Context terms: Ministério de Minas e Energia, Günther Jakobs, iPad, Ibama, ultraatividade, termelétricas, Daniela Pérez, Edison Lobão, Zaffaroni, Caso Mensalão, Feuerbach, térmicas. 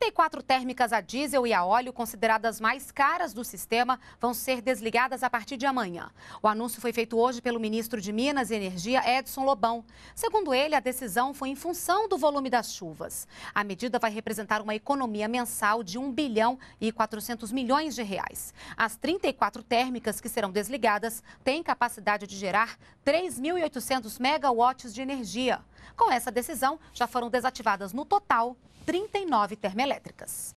34 térmicas a diesel e a óleo, consideradas mais caras do sistema, vão ser desligadas a partir de amanhã. O anúncio foi feito hoje pelo ministro de Minas e Energia, Edison Lobão. Segundo ele, a decisão foi em função do volume das chuvas. A medida vai representar uma economia mensal de R$ 1,4 bilhão. As 34 térmicas que serão desligadas têm capacidade de gerar 3.800 megawatts de energia. Com essa decisão, já foram desativadas no total 39 termoelétricas.